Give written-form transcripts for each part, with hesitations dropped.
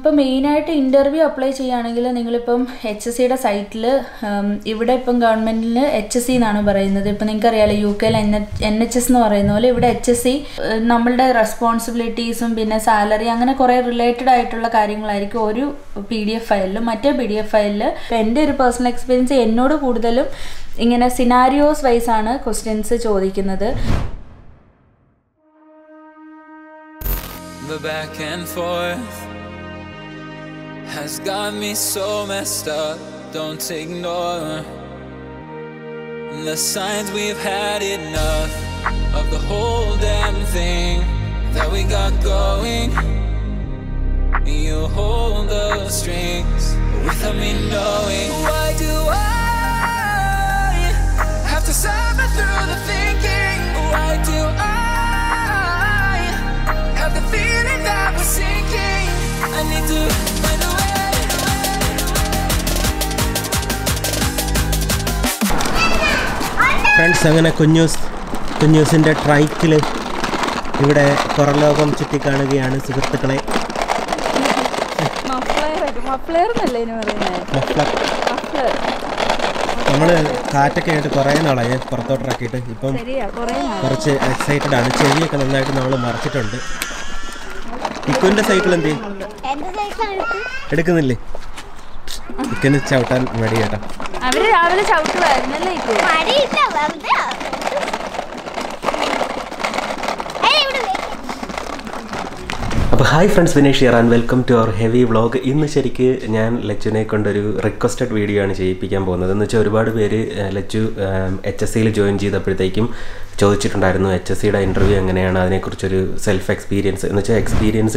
Now, mainly interview apply cheyanengil ningal ippom HSC യുടെ സൈറ്റിൽ ഇവിടെ ഇപ്പം ഗവൺമെന്റിൽ HSE എന്നാണ് പറയുന്നത് ഇപ്പോ നിങ്ങൾക്ക് അറിയാലോ യുകെയിൽ NHS എന്ന് പറയുന്ന പോലെ ഇവിടെ HSE നമ്മളുടെ റെസ്പോൺസിബിലിറ്റീസും പിന്നെ സാലറി അങ്ങനെ കുറേ റിലേറ്റഡ് ആയിട്ടുള്ള കാര്യങ്ങളായിരിക്കും ഒരു PDF ഫയലിലും മറ്റേ PDF ഫയലിൽ എൻ്റെ ഒരു പേഴ്സണൽ എക്സ്പീരിയൻസ് എന്നോട് കൂടുതലും ഇങ്ങനെ സിനാരിയോസ് വൈസ് ആണ് ക്വസ്റ്റ്യൻസ് ചോദിക്കുന്നത് The back and forth has got me so messed up don't ignore the signs we've had enough of the whole damn thing that we got going you hold the strings without me knowing why do I have to suffer through the thinking why do I have the feeling that we're sinking I need to Friends, I am going to go in the tri-kill. I am going to go to the cycle. Hi friends, Vinesh here and welcome to our heavy vlog. ഇന്ന് ശരിക്ക് ഞാൻ ലച്ചുനെ കൊണ്ടൊരു requested video ആണ് ചെയ്യിപ്പിക്കാൻ പോകുന്നത്. എന്ന് വെച്ചാൽ ഒരുപാട് പേര് ലച്ചു HSC യിൽ ജോയിൻ ചെയ്തപ്പോഴത്തേക്കും ചോദിച്ചിട്ടുണ്ടായിരുന്നു HSC യുടെ ഇന്റർവ്യൂ എങ്ങനെയാണ് അതിനെക്കുറിച്ച് ഒരു സെൽഫ് എക്സ്പീരിയൻസ് എന്ന് വെച്ചാൽ എക്സ്പീരിയൻസ്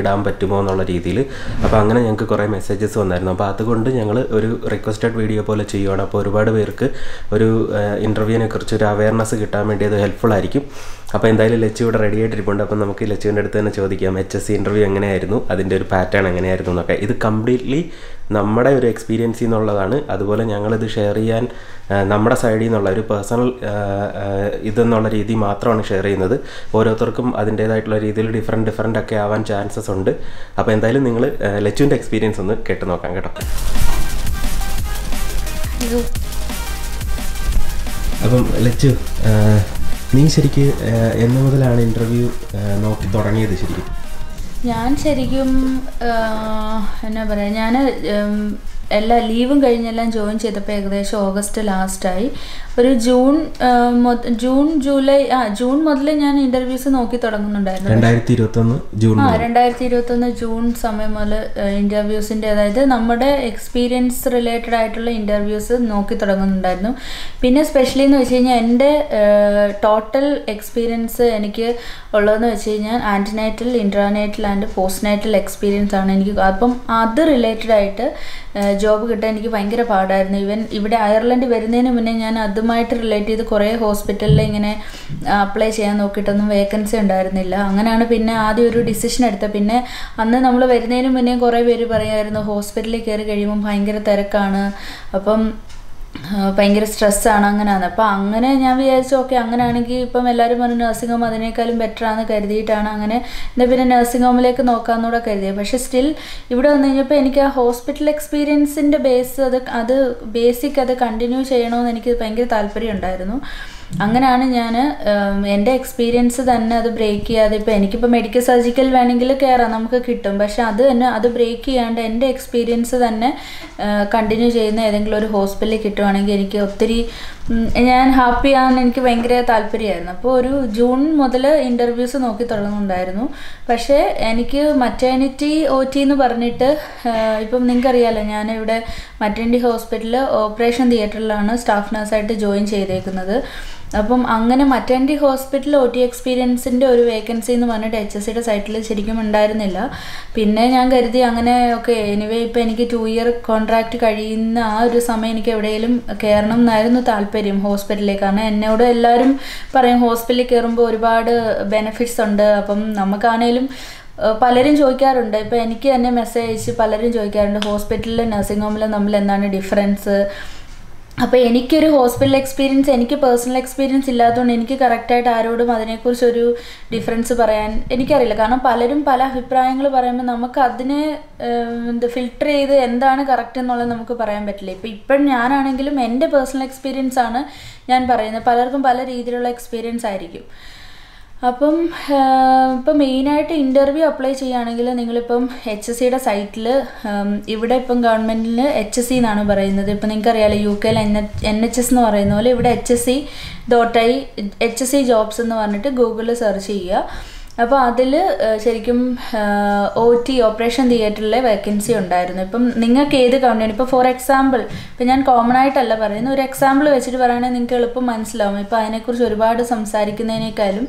ഇടാൻ പറ്റുമോ എന്നുള്ള രീതിയിൽ. അപ്പോൾ അങ്ങനെ ഞങ്ങൾക്ക് കുറേ മെസ്സേജസ് വന്നായിരുന്നു. അപ്പോൾ അതുകൊണ്ട് ഞങ്ങൾ ഒരു റിക്വസ്റ്റഡ് വീഡിയോ പോലെ ചെയ്യുവാണ്. അപ്പോൾ ഒരുപാട് പേർക്ക് ഒരു ഇന്റർവ്യൂവിനെക്കുറിച്ച് ഒരു അവയർനെസ് കിട്ടാൻ വേണ്ടി അത് ഹെൽപ്ഫുൾ ആയിരിക്കും. അപ്പോൾ എന്തായാലും ലച്ചു ഇവിടെ റെഡി ആയിട്ടിരിപ്പുണ്ട്. അപ്പോൾ നമുക്ക് ലച്ചുവിൻ്റെ അടുത്ത് തന്നെ ചോദിക്കാം HSC ഇന്റർവ്യൂ എങ്ങനെയായിരുന്നു അതിൻ്റെ ഒരു പാറ്റേൺ എങ്ങനെയായിരുന്നു എന്നൊക്കെ ഇത് കംപ്ലീറ്റ്ലി നമ്മുടെ ഒരു എക്സ്പീരിയൻസ് എന്നുള്ളതാണ് അതുപോലെ ഞങ്ങളിത് ഷെയർ ചെയ്യാൻ നമ്മുടെ സൈഡിൽ നിന്നുള്ള ഒരു പേഴ്സണൽ ഇതെന്നുള്ള രീതി മാത്രമാണ് ഷെയർ ചെയ്യുന്നത് ഓരോരുത്തർക്കും അതിൻ്റേതായിട്ടുള്ള രീതിയിൽ ഡിഫറെൻ്റ് ഒക്കെ ആവാൻ ചാൻസസ് ഉണ്ട് അപ്പോൾ എന്തായാലും നിങ്ങൾ ലച്ചുവിൻ്റെ എക്സ്പീരിയൻസ് ഒന്ന് കേട്ട് നോക്കാം കേട്ടോ അപ്പം ലച്ചു നീ ശരിക്ക് എന്ന് മുതലാണ് ഇൻ്റർവ്യൂ നോക്കി തുടങ്ങിയത് ശരിക്കും ഞാൻ ശരിക്കും എന്നാ പറയാ ഞാൻ എല്ലാ ലീവും കഴിഞ്ഞെല്ലാം ജോയിൻ ചെയ്തപ്പോൾ ഏകദേശം ഓഗസ്റ്റ് ലാസ്റ്റായി ഒരു ജൂൺ മുതൽ ഞാൻ ഇൻ്റർവ്യൂസ് നോക്കി തുടങ്ങുന്നുണ്ടായിരുന്നു 2021 ജൂൺ സമയം മുതൽ ഇൻ്റർവ്യൂസിൻ്റെ അതായത് നമ്മുടെ എക്സ്പീരിയൻസ് റിലേറ്റഡ് ആയിട്ടുള്ള ഇൻ്റർവ്യൂസ് നോക്കി തുടങ്ങുന്നുണ്ടായിരുന്നു പിന്നെ സ്പെഷ്യലി എന്ന് വെച്ച് കഴിഞ്ഞാൽ എൻ്റെ ടോട്ടൽ എക്സ്പീരിയൻസ് എനിക്ക് ഉള്ളതെന്ന് വെച്ച് കഴിഞ്ഞാൽ antenatal intranatal and post natal experience ആണ് എനിക്ക് അപ്പം അത് റിലേറ്റഡ് ആയിട്ട് ജോബ് കിട്ടാൻ എനിക്ക് ഭയങ്കര പാടായിരുന്നു ഈവൻ ഇവിടെ അയർലൻഡ് വരുന്നതിന് മുന്നേ ഞാൻ അതുമായിട്ട് റിലേറ്റ് ചെയ്ത് കുറേ ഹോസ്പിറ്റലിൽ ഇങ്ങനെ അപ്ലൈ ചെയ്യാൻ നോക്കിയിട്ടൊന്നും വേക്കൻസി ഉണ്ടായിരുന്നില്ല അങ്ങനെയാണ് പിന്നെ ആദ്യം ഒരു ഡിസിഷൻ എടുത്തത് പിന്നെ അന്ന് നമ്മൾ വരുന്നതിന് മുന്നേ കുറേ പേര് പറയുമായിരുന്നു ഹോസ്പിറ്റലിൽ കയറി കഴിയുമ്പം ഭയങ്കര തിരക്കാണ് അപ്പം ഭയങ്കര സ്ട്രെസ്സാണ് അങ്ങനെയാണ് അപ്പോൾ അങ്ങനെ ഞാൻ വിചാരിച്ചു ഓക്കെ അങ്ങനെയാണെങ്കിൽ ഇപ്പം എല്ലാവരും പറഞ്ഞു നഴ്സിംഗ് ഹോം അതിനേക്കാളും ബെറ്ററാണെന്ന് കരുതിയിട്ടാണ് അങ്ങനെ എന്നാൽ പിന്നെ നഴ്സിംഗ് ഹോമിലേക്ക് നോക്കാമെന്നൂടെ കരുതിയത് പക്ഷേ സ്റ്റിൽ ഇവിടെ വന്നു കഴിഞ്ഞപ്പോൾ എനിക്ക് ആ ഹോസ്പിറ്റൽ എക്സ്പീരിയൻസിൻ്റെ ബേസ് അത് ബേസിക് അത് കണ്ടിന്യൂ ചെയ്യണമെന്ന് എനിക്ക് ഭയങ്കര താല്പര്യം ഉണ്ടായിരുന്നു അങ്ങനെയാണ് ഞാൻ എൻ്റെ എക്സ്പീരിയൻസ് തന്നെ അത് ബ്രേക്ക് ചെയ്യാതെ ഇപ്പോൾ എനിക്കിപ്പോൾ മെഡിക്കൽ സർജിക്കൽ വേണമെങ്കിൽ കയറാം നമുക്ക് കിട്ടും പക്ഷെ അത് തന്നെ അത് ബ്രേക്ക് ചെയ്യാണ്ട് എൻ്റെ എക്സ്പീരിയൻസ് തന്നെ കണ്ടിന്യൂ ചെയ്യുന്ന ഏതെങ്കിലും ഒരു ഹോസ്പിറ്റലിൽ കിട്ടുവാണെങ്കിൽ എനിക്ക് ഒത്തിരി ഞാൻ ഹാപ്പിയാണെന്ന് എനിക്ക് ഭയങ്കര താല്പര്യമായിരുന്നു അപ്പോൾ ഒരു ജൂൺ മുതൽ ഇൻ്റർവ്യൂസ് നോക്കി തുടങ്ങുന്നുണ്ടായിരുന്നു പക്ഷേ എനിക്ക് മറ്റേണിറ്റി OT എന്ന് പറഞ്ഞിട്ട് ഇപ്പം നിങ്ങൾക്കറിയാമല്ലോ ഞാനിവിടെ മറ്റേണിറ്റി ഹോസ്പിറ്റലിൽ ഓപ്പറേഷൻ തിയേറ്ററിലാണ് സ്റ്റാഫ് നഴ്സായിട്ട് ജോയിൻ ചെയ്തേക്കുന്നത് അപ്പം അങ്ങനെ മറ്റേണിറ്റി ഹോസ്പിറ്റൽ OT എക്സ്പീരിയൻസിൻ്റെ ഒരു വേക്കൻസി എന്ന് പറഞ്ഞിട്ട് HSCയുടെ സൈറ്റിൽ ശരിക്കും ഉണ്ടായിരുന്നില്ല പിന്നെ ഞാൻ കരുതി അങ്ങനെ ഓക്കെ എനിവേ ഇപ്പോൾ എനിക്ക് 2 year കോൺട്രാക്റ്റ് കഴിയുന്ന ആ ഒരു സമയം എനിക്ക് എവിടെയെങ്കിലും കയറണം എന്നായിരുന്നു താല്പര്യം ഹോസ്പിറ്റലിലേക്ക് കാരണം എന്നോട് എല്ലാവരും പറയും ഹോസ്പിറ്റലിൽ കയറുമ്പോൾ ഒരുപാട് ബെനിഫിറ്റ്സ് ഉണ്ട് അപ്പം നമുക്കാണേലും പലരും ചോദിക്കാറുണ്ട് ഇപ്പോൾ എനിക്ക് തന്നെ മെസ്സേജ് അയച്ച് പലരും ചോദിക്കാറുണ്ട് ഹോസ്പിറ്റലിലും നഴ്സിംഗ് ഹോമിലും നമ്മൾ എന്താണ് ഡിഫറൻസ് അപ്പോൾ എനിക്ക് ഒരു ഹോസ്പിറ്റൽ എക്സ്പീരിയൻസ് എനിക്ക് പേഴ്സണൽ എക്സ്പീരിയൻസ് ഇല്ലാത്തതുകൊണ്ട് എനിക്ക് കറക്റ്റ് ആയിട്ട് ആരോടും അതിനെക്കുറിച്ച് ഒരു ഡിഫറൻസ് പറയാൻ എനിക്കറിയില്ല. കാരണം പലരും പല അഭിപ്രായങ്ങൾ പറയുമ്പോൾ നമുക്ക് അതിനെ ഫിൽട്ടർ ചെയ്ത് എന്താണ് കറക്റ്റ് എന്നുള്ളത് നമുക്ക് പറയാൻ പറ്റില്ല. ഇപ്പം ഞാനാണെങ്കിലും എൻ്റെ പേഴ്സണൽ എക്സ്പീരിയൻസ് ആണ് ഞാൻ പറയുന്നത്. പലർക്കും പല രീതിയിലുള്ള എക്സ്പീരിയൻസ് ആയിരിക്കും. അപ്പം ഇപ്പം മെയിനായിട്ട് ഇൻ്റർവ്യൂ അപ്ലൈ ചെയ്യുകയാണെങ്കിൽ നിങ്ങളിപ്പം HSCയുടെ സൈറ്റിൽ ഇവിടെ ഇപ്പം ഗവൺമെൻറ്റിൽ HSE എന്നാണ് പറയുന്നത്. ഇപ്പം നിങ്ങൾക്കറിയാമല്ലോ UK NHS എന്ന് പറയുന്ന പോലെ ഇവിടെ HSE ജോബ്സ് എന്ന് പറഞ്ഞിട്ട് ഗൂഗിളിൽ സെർച്ച് ചെയ്യുക. അപ്പോൾ അതിൽ ശരിക്കും OT ഓപ്പറേഷൻ തിയേറ്ററിലെ വേക്കൻസി ഉണ്ടായിരുന്നു. ഇപ്പം നിങ്ങൾക്ക് ഏത് കമ്പനി ഇപ്പോൾ ഫോർ എക്സാമ്പിൾ ഇപ്പം ഞാൻ കോമൺ ആയിട്ടല്ല പറയുന്നത്, ഒരു എക്സാമ്പിൾ വെച്ചിട്ട് പറയുകയാണെങ്കിൽ നിങ്ങൾക്ക് എളുപ്പം മനസ്സിലാവും. ഇപ്പോൾ അതിനെക്കുറിച്ച് ഒരുപാട് സംസാരിക്കുന്നതിനേക്കാളും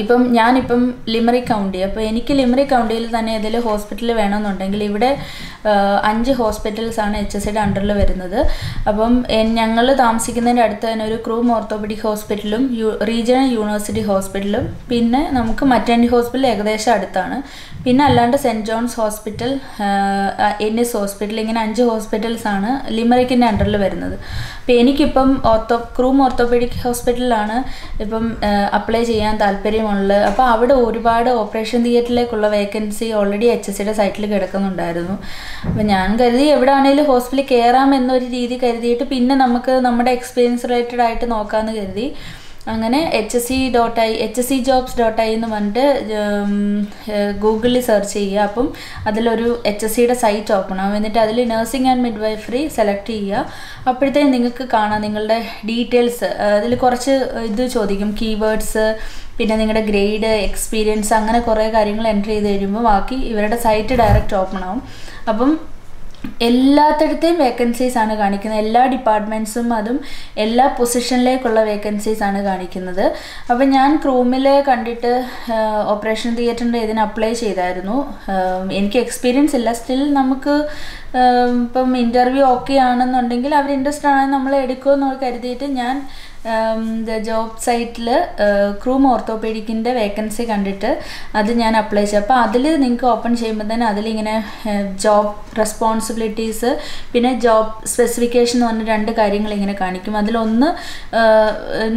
ഇപ്പം ഞാനിപ്പം ലിമറിക് കൗണ്ടി, അപ്പോൾ എനിക്ക് ലിമറിക് കൗണ്ടിയിൽ തന്നെ ഏതെങ്കിലും ഹോസ്പിറ്റൽ വേണമെന്നുണ്ടെങ്കിൽ ഇവിടെ 5 ഹോസ്പിറ്റൽസാണ് HSCയുടെ അണ്ടറിൽ വരുന്നത്. അപ്പം ഞങ്ങൾ താമസിക്കുന്നതിൻ്റെ അടുത്ത് തന്നെ ഒരു ക്രൂം ഓർത്തോപെഡിക് ഹോസ്പിറ്റലും റീജിയണൽ യൂണിവേഴ്സിറ്റി ഹോസ്പിറ്റലും പിന്നെ നമുക്ക് മറ്റേണ്ടി ഹോസ്പിറ്റൽ ഏകദേശം അടുത്താണ്. പിന്നെ അല്ലാണ്ട് saint John's hospital, Innis hospital, ഇങ്ങനെ 5 ഹോസ്പിറ്റൽസാണ് ലിമറിക്കിൻ്റെ അണ്ടറിൽ വരുന്നത്. അപ്പോൾ എനിക്കിപ്പം ക്രൂം ഓർത്തോപെഡിക് ഹോസ്പിറ്റലിലാണ് ഇപ്പം അപ്ലൈ ചെയ്യാൻ താല്പര്യമുള്ളത്. അപ്പോൾ അവിടെ ഒരുപാട് ഓപ്പറേഷൻ തിയേറ്ററിലേക്കുള്ള വേക്കൻസി ഓൾറെഡി HSCയുടെ സൈറ്റിൽ കിടക്കുന്നുണ്ടായിരുന്നു. അപ്പോൾ ഞാൻ കരുതി എവിടെ ആണെങ്കിലും ഹോസ്പിറ്റലിൽ കയറാം എന്നൊരു രീതി കരുതിയിട്ട് പിന്നെ നമുക്ക് നമ്മുടെ എക്സ്പീരിയൻസ് റിലേറ്റഡ് ആയിട്ട് നോക്കാമെന്ന് കരുതി അങ്ങനെ HSC jobs.in എന്ന് പറഞ്ഞിട്ട് ഗൂഗിളിൽ സെർച്ച് ചെയ്യുക. അപ്പം അതിലൊരു HSCയുടെ സൈറ്റ് ഓപ്പൺ ആവും. എന്നിട്ട് അതിൽ നഴ്സിംഗ് ആൻഡ് മിഡ്വൈഫറി സെലക്ട് ചെയ്യുക. അപ്പോഴത്തേക്കും നിങ്ങൾക്ക് കാണാം നിങ്ങളുടെ ഡീറ്റെയിൽസ്. അതിൽ കുറച്ച് ഇത് ചോദിക്കും, കീവേഡ്സ്, പിന്നെ നിങ്ങളുടെ ഗ്രേഡ്, എക്സ്പീരിയൻസ്, അങ്ങനെ കുറേ കാര്യങ്ങൾ എൻ്റർ ചെയ്ത് കഴിയുമ്പോൾ ബാക്കി ഇവരുടെ സൈറ്റ് ഡയറക്റ്റ് ഓപ്പൺ ആവും. അപ്പം എല്ലാത്തടത്തെയും വേക്കൻസീസാണ് കാണിക്കുന്നത്, എല്ലാ ഡിപ്പാർട്ട്മെൻറ്റ്സും അതും എല്ലാ പൊസിഷനിലേക്കുള്ള വേക്കൻസീസാണ് കാണിക്കുന്നത്. അപ്പം ഞാൻ ക്രൂമിൽ കണ്ടിട്ട് ഓപ്പറേഷൻ തിയേറ്ററിൻ്റെ ഇതിന് അപ്ലൈ ചെയ്തായിരുന്നു. എനിക്ക് എക്സ്പീരിയൻസ് ഇല്ല. സ്റ്റിൽ നമുക്ക് ഇപ്പം ഇൻ്റർവ്യൂ ഓക്കെ ആണെന്നുണ്ടെങ്കിൽ അവർ ഇൻട്രസ്റ്റ് ആണെങ്കിൽ നമ്മളെ എടുക്കുമെന്ന് കരുതിയിട്ട് ഞാൻ ജോബ് സൈറ്റിൽ ക്രൂം ഓർത്തോപീഡിക്കിൻ്റെ വേക്കൻസി കണ്ടിട്ട് അത് ഞാൻ അപ്ലൈ ചെയ്തു. അപ്പോൾ അതിൽ നിങ്ങൾക്ക് ഓപ്പൺ ചെയ്യുമ്പോൾ തന്നെ അതിലിങ്ങനെ ജോബ് റെസ്പോൺസിബിലിറ്റീസ് പിന്നെ ജോബ് സ്പെസിഫിക്കേഷൻ എന്ന് പറഞ്ഞ 2 കാര്യങ്ങൾ ഇങ്ങനെ കാണിക്കും. അതിലൊന്ന്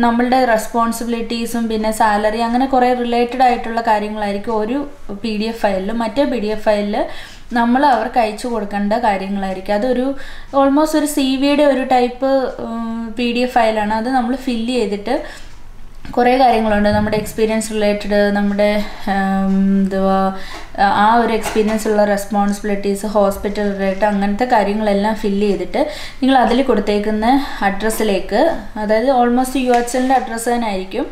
നമ്മളുടെ റെസ്പോൺസിബിലിറ്റീസും പിന്നെ സാലറി അങ്ങനെ കുറേ റിലേറ്റഡ് ആയിട്ടുള്ള കാര്യങ്ങളായിരിക്കും ഒരു PDF ഫയലിലും. മറ്റേ PDF ഫയലിൽ നമ്മൾ അവർക്ക് അയച്ചു കൊടുക്കേണ്ട കാര്യങ്ങളായിരിക്കും. അതൊരു ഓൾമോസ്റ്റ് ഒരു CVയുടെ ഒരു ടൈപ്പ് PDF ഫയലാണ്. അത് നമ്മൾ ഫില്ല് ചെയ്തിട്ട് കുറേ കാര്യങ്ങളുണ്ട്, നമ്മുടെ എക്സ്പീരിയൻസ് റിലേറ്റഡ്, നമ്മുടെ എന്തുവാ ആ ഒരു എക്സ്പീരിയൻസുള്ള റെസ്പോൺസിബിലിറ്റീസ്, ഹോസ്പിറ്റൽ റിലേറ്റഡ് അങ്ങനത്തെ കാര്യങ്ങളെല്ലാം ഫില്ല് ചെയ്തിട്ട് നിങ്ങൾ അതിൽ കൊടുത്തേക്കുന്ന അഡ്രസ്സിലേക്ക്, അതായത് ഓൾമോസ്റ്റ് UHLൻ്റെ അഡ്രസ്സ് തന്നെ ആയിരിക്കും,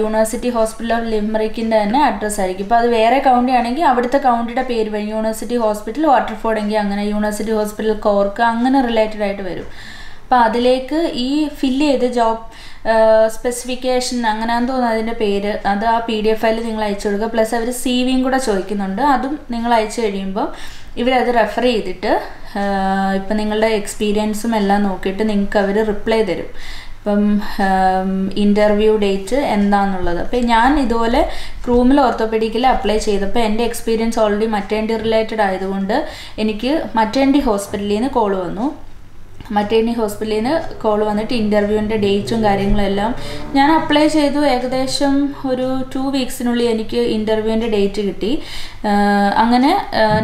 യൂണിവേഴ്സിറ്റി ഹോസ്പിറ്റൽ ഓഫ് ലിമറിക്കിൻ്റെ തന്നെ അഡ്രസ്സ് ആയിരിക്കും. ഇപ്പോൾ അത് വേറെ കൗണ്ടി ആണെങ്കിൽ അവിടുത്തെ കൗണ്ടിയുടെ പേര് വരും, യൂണിവേഴ്സിറ്റി ഹോസ്പിറ്റൽ വാട്ടർഫോർഡ് എങ്കിൽ അങ്ങനെ, യൂണിവേഴ്സിറ്റി ഹോസ്പിറ്റൽ കോർക്ക് അങ്ങനെ റിലേറ്റഡ് ആയിട്ട് വരും. അപ്പോൾ അതിലേക്ക് ഈ ഫില്ല് ചെയ്ത് ജോബ് സ്പെസിഫിക്കേഷൻ അങ്ങനെയാണെന്ന് തോന്നുന്നു അതിൻ്റെ പേര്, അത് ആ PDF ഫയൽ നിങ്ങൾ അയച്ചു കൊടുക്കുക. പ്ലസ് അവർ CVയും കൂടെ ചോദിക്കുന്നുണ്ട്. അതും നിങ്ങൾ അയച്ചു കഴിയുമ്പോൾ ഇവരത് റെഫർ ചെയ്തിട്ട് ഇപ്പം നിങ്ങളുടെ എക്സ്പീരിയൻസും എല്ലാം നോക്കിയിട്ട് നിങ്ങൾക്ക് അവർ റിപ്ലൈ തരും. ഇപ്പം ഇൻ്റർവ്യൂ ഡേറ്റ് എന്താണെന്നുള്ളത്. അപ്പം ഞാൻ ഇതുപോലെ ക്രൂമിൽ ഓർത്തോപീഡിക്കിൽ അപ്ലൈ ചെയ്തപ്പോൾ എൻ്റെ എക്സ്പീരിയൻസ് ഓൾറെഡി മറ്റേണ്ടി റിലേറ്റഡ് ആയതുകൊണ്ട് എനിക്ക് മറ്റേണ്ടി ഹോസ്പിറ്റലിൽ നിന്ന് കോൾ വന്നു. മറ്റേണി ഹോസ്പിറ്റലിൽ നിന്ന് കോൾ വന്നിട്ട് ഇൻ്റർവ്യൂവിൻ്റെ ഡേറ്റും കാര്യങ്ങളെല്ലാം ഞാൻ അപ്ലൈ ചെയ്തു. ഏകദേശം ഒരു 2 വീക്സിനുള്ളിൽ എനിക്ക് ഇൻ്റർവ്യൂവിൻ്റെ ഡേറ്റ് കിട്ടി. അങ്ങനെ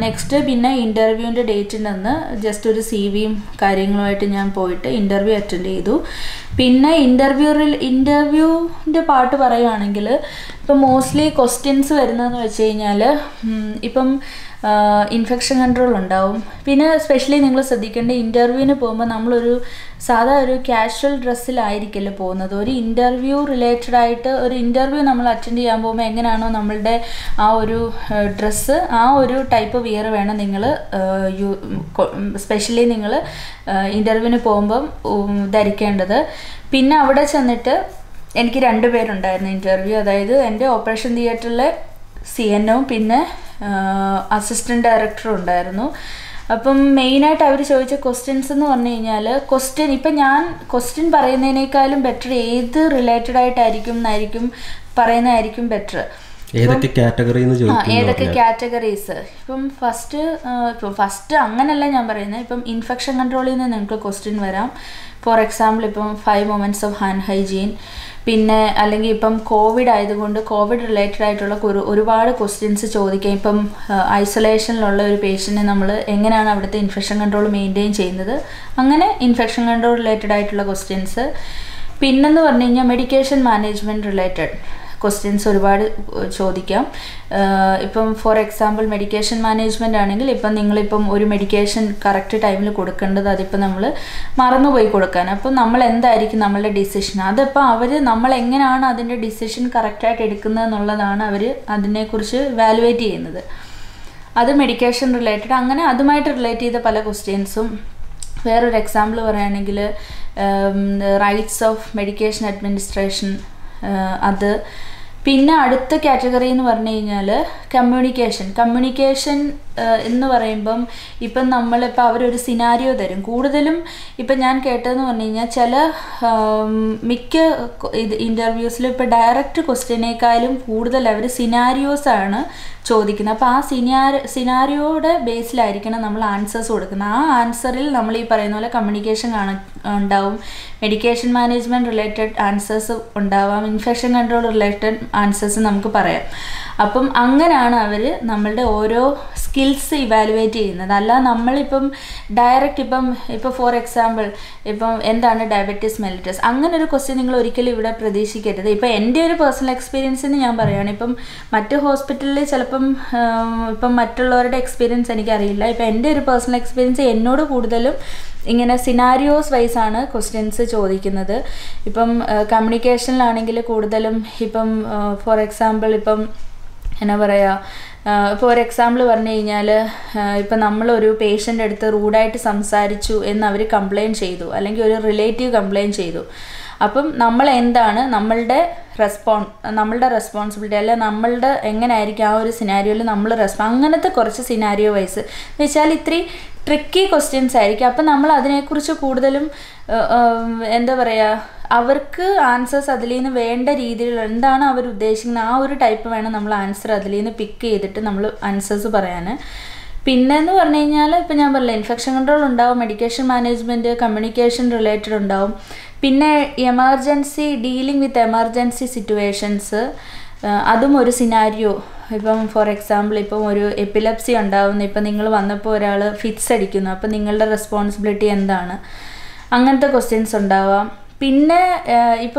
നെക്സ്റ്റ് പിന്നെ ഇൻ്റർവ്യൂവിൻ്റെ ഡേറ്റിനന്ന് ജസ്റ്റ് ഒരു CVയും കാര്യങ്ങളുമായിട്ട് ഞാൻ പോയിട്ട് ഇൻ്റർവ്യൂ അറ്റൻഡ് ചെയ്തു. പിന്നെ ഇൻ്റർവ്യൂവിൻ്റെ പാർട്ട് പറയുകയാണെങ്കിൽ ഇപ്പം മോസ്റ്റ്ലി ക്വസ്റ്റ്യൻസ് വരുന്നതെന്ന് വെച്ച് കഴിഞ്ഞാൽ ഇപ്പം ഇൻഫെക്ഷൻ കൺട്രോൾ ഉണ്ടാവും. പിന്നെ സ്പെഷ്യലി നിങ്ങൾ ശ്രദ്ധിക്കേണ്ട ഇൻ്റർവ്യൂവിന് പോകുമ്പോൾ നമ്മളൊരു സാധാ ഒരു കാഷ്വൽ ഡ്രസ്സിലായിരിക്കല്ലോ പോകുന്നത്. ഒരു ഇൻ്റർവ്യൂ റിലേറ്റഡ് ആയിട്ട് ഒരു ഇൻ്റർവ്യൂ നമ്മൾ അറ്റൻഡ് ചെയ്യാൻ പോകുമ്പോൾ എങ്ങനെയാണോ നമ്മളുടെ ആ ഒരു ഡ്രസ്സ്, ആ ഒരു ടൈപ്പ് വിയർ വേണം നിങ്ങൾ സ്പെഷ്യലി നിങ്ങൾ ഇൻ്റർവ്യൂവിന് പോകുമ്പം ധരിക്കേണ്ടത്. പിന്നെ അവിടെ ചെന്നിട്ട് എനിക്ക് 2 പേരുണ്ടായിരുന്നു ഇൻ്റർവ്യൂ. അതായത് എൻ്റെ ഓപ്പറേഷൻ തിയേറ്ററിലെ CNO പിന്നെ അസിസ്റ്റൻറ്റ് ഡയറക്ടറും ഉണ്ടായിരുന്നു. അപ്പം മെയിനായിട്ട് അവർ ചോദിച്ച ക്വസ്റ്റ്യൻസ് എന്ന് പറഞ്ഞു കഴിഞ്ഞാൽ ഇപ്പം ഞാൻ ക്വസ്റ്റ്യൻ പറയുന്നതിനേക്കാളും ബെറ്റർ ഏത് റിലേറ്റഡ് ആയിട്ടായിരിക്കും പറയുന്നതായിരിക്കും better. categories? First, infection control question. For example, 5 moments of hand hygiene. Pinna COVID related questions isolation patient and infection control maintain infection control related questions. Pinna medication management related questions. For example, medication management आनेंगे medication correct time ले कोड decision decision correct evaluate medication related related. For example, rights of medication administration. Other pinna category in communication. Communication in the Varambum, Ipan Namala power scenario there. Kudalum, Ipan Katan, Chella, Mika interviews lip a direct question a kylum, Kudal every scenario sarna, Chodikina pa, scenario base lyricana number answers odakana, answer ill namely paranola communication down, medication management related answers on down, infection control related answers in Namkapare. Upon Anganana, Namalda Oro skill. Evaluate direct ipam, for example diabetes mellitus angana question ningal orikale ivda pradeshikettathu ipo ende personal experience nu njan parayana ipam matte hospital le chelapam ipam mattullavarude experience enikku ariyilla ipo ende personal experience ennodu koodalum ingena scenarios wise aanu questions chodikkunnathu ipam communication il aanengile koodalum ipam for example ipam enna paraya. For example, if patient has a rude eye to somebody, complaint or a relative complaint. Nammalda responsibility alla nammalda engane aayirikku aa oru scenario il nammal response anganathe korchu scenario wise nichal itri tricky questions aayirikku appo nammal adine kurichu koodalum endha paraya avarku answers adilinu venda reethil endana avaru uddeshikkunna aa oru type vena nammal answer adilinu pick cheedittu nammal answers parayana. Pinna infection control, medication management, communication related emergency dealing with emergency situations. Adum oru scenario. For example, epilepsy fits responsibility questions.